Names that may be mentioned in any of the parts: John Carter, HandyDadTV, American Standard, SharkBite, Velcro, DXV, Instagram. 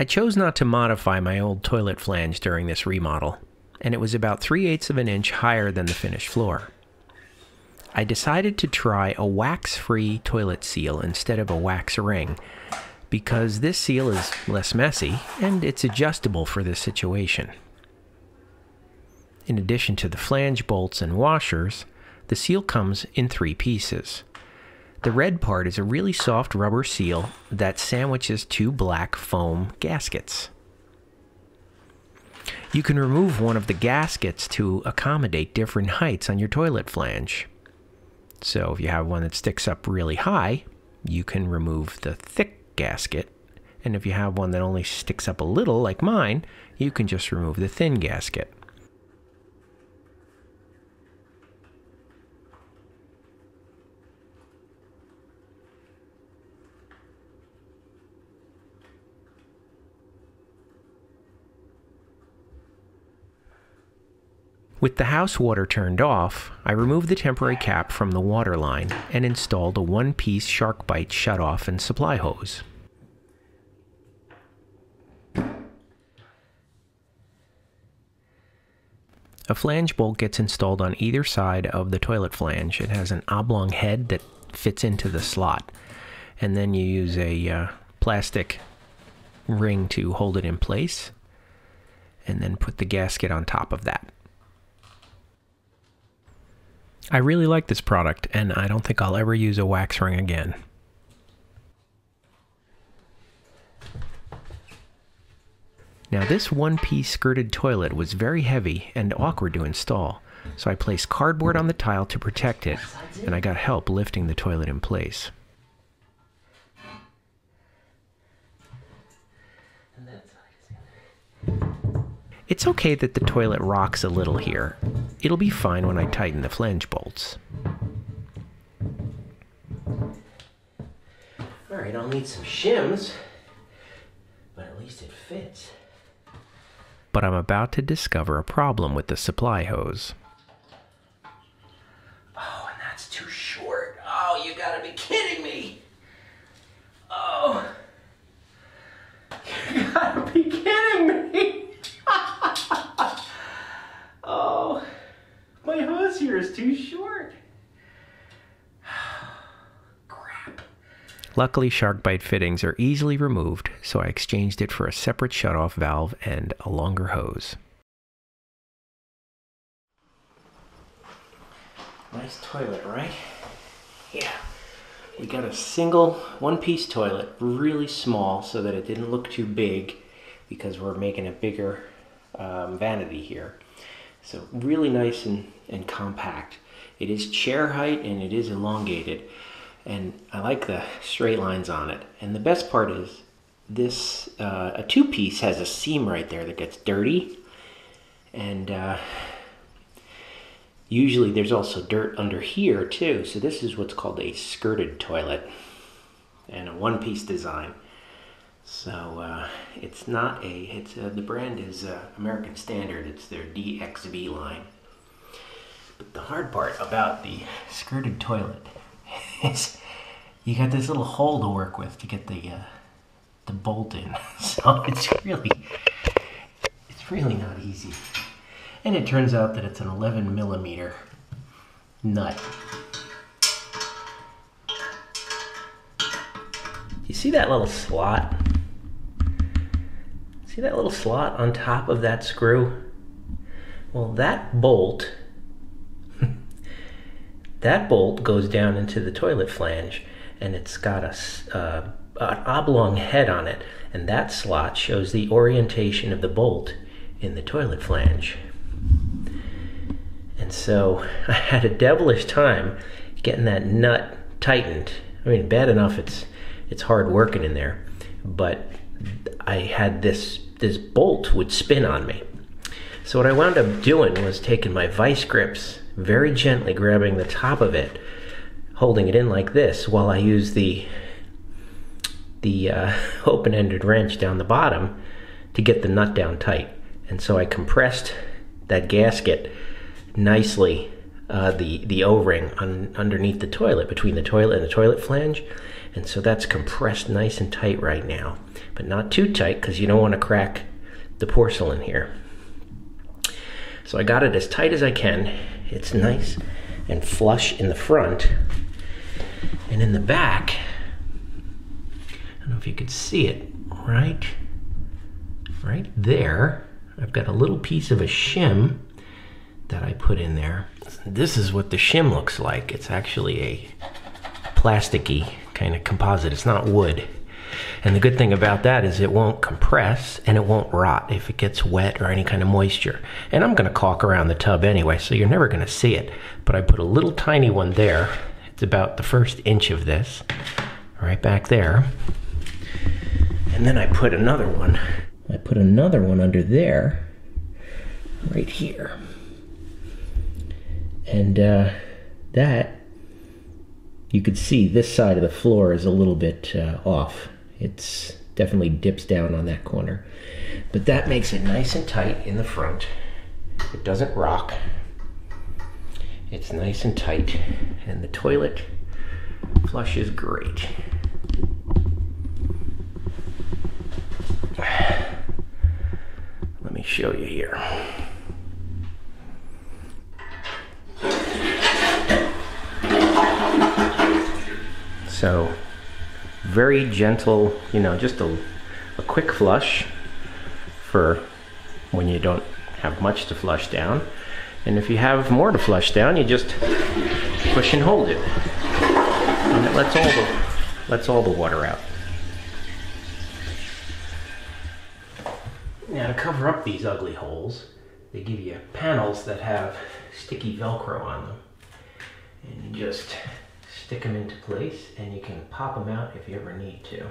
I chose not to modify my old toilet flange during this remodel, and it was about 3/8 of an inch higher than the finished floor. I decided to try a wax-free toilet seal instead of a wax ring, because this seal is less messy and it's adjustable for this situation. In addition to the flange bolts and washers, the seal comes in 3 pieces. The red part is a really soft rubber seal that sandwiches 2 black foam gaskets. You can remove one of the gaskets to accommodate different heights on your toilet flange. So if you have one that sticks up really high, you can remove the thick gasket. And if you have one that only sticks up a little, like mine, you can just remove the thin gasket. With the house water turned off, I removed the temporary cap from the water line and installed a 1-piece SharkBite shutoff and supply hose. A flange bolt gets installed on either side of the toilet flange. It has an oblong head that fits into the slot, and then you use a plastic ring to hold it in place, and then put the gasket on top of that. I really like this product, and I don't think I'll ever use a wax ring again. Now, this 1-piece skirted toilet was very heavy and awkward to install, so I placed cardboard on the tile to protect it, and I got help lifting the toilet in place. It's okay that the toilet rocks a little here. It'll be fine when I tighten the flange bolts. All right, I'll need some shims, but at least it fits. But I'm about to discover a problem with the supply hose. Oh, and that's too short. Oh, you gotta be kidding me. Oh, you gotta be kidding me. Oh, my hose here is too short. Crap. Luckily, SharkBite fittings are easily removed, so I exchanged it for a separate shutoff valve and a longer hose. Nice toilet, right? Yeah. We got a single 1-piece toilet, really small, so that it didn't look too big, because we're making a bigger vanity here. So really nice and compact. It is chair height and it is elongated. And I like the straight lines on it. And the best part is this, a 2-piece has a seam right there that gets dirty. And usually there's also dirt under here too. So this is what's called a skirted toilet and a 1-piece design. So it's not a, the brand is American Standard, it's their DXV line. But the hard part about the skirted toilet is you got this little hole to work with to get the bolt in. So it's really not easy. And it turns out that it's an 11mm nut. You see that little slot? See that little slot on top of that screw? Well, that bolt, that bolt goes down into the toilet flange, and it's got a, an oblong head on it, and that slot shows the orientation of the bolt in the toilet flange. And so I had a devilish time getting that nut tightened. I mean, bad enough it's hard working in there, but I had this bolt would spin on me. So what I wound up doing was taking my vice grips, very gently grabbing the top of it, holding it in like this while I use the open-ended wrench down the bottom to get the nut down tight. And so I compressed that gasket nicely, the O-ring underneath the toilet, between the toilet and the toilet flange, And so that's compressed nice and tight right now, but not too tight because you don't want to crack the porcelain here. So I got it as tight as I can. It's nice and flush in the front. And in the back, I don't know if you could see it, right there, I've got a little piece of a shim that I put in there. This is what the shim looks like. It's actually a plasticky kind of composite. It's not wood. And the good thing about that is it won't compress and it won't rot if it gets wet or any kind of moisture. And I'm going to caulk around the tub anyway, so you're never going to see it. But I put a little tiny one there. It's about the first inch of this, right back there. And then I put another one. I put another one under there, right here. And that, you could see this side of the floor is a little bit off. It's definitely dips down on that corner. But that makes it nice and tight in the front. It doesn't rock. It's nice and tight. And the toilet flush is great. Let me show you here. So very gentle, you know, just a quick flush for when you don't have much to flush down. And if you have more to flush down, you just push and hold it. And it lets all the water out. Now to cover up these ugly holes, they give you panels that have sticky Velcro on them. And you just stick them into place, and you can pop them out if you ever need to.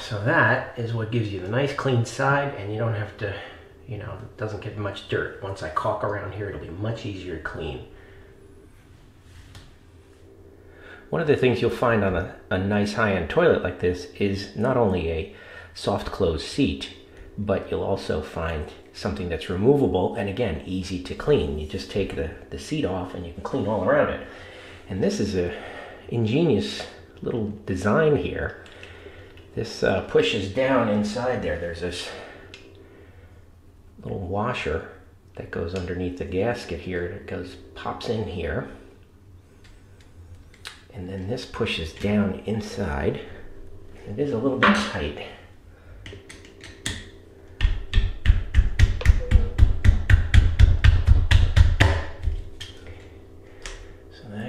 So that is what gives you the nice clean side, and you don't have to, you know, it doesn't get much dirt. Once I caulk around here, it'll be much easier to clean. One of the things you'll find on a nice high-end toilet like this is not only a soft close seat, but you'll also find something that's removable and, again, easy to clean. You just take the seat off and you can clean all around it. And this is an ingenious little design here. This pushes down inside there. There's this little washer that goes underneath the gasket here. It goes, pops in here. And then this pushes down inside. It is a little bit tight.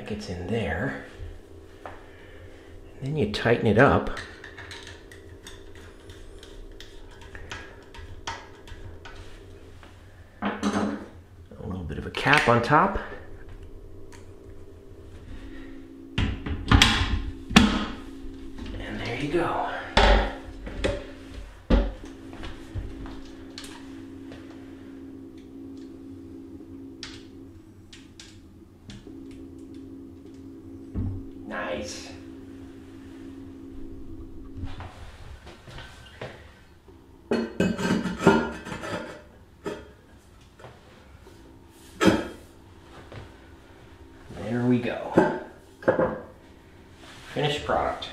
Gets in there, and then you tighten it up, a little bit of a cap on top, and there you go. Nice. There we go. Finished product.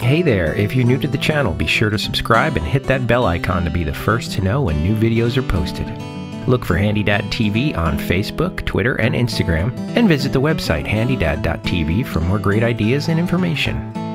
Hey there, if you're new to the channel, be sure to subscribe and hit that bell icon to be the first to know when new videos are posted. Look for HandyDadTV on Facebook, Twitter, and Instagram, and visit the website handydad.tv for more great ideas and information.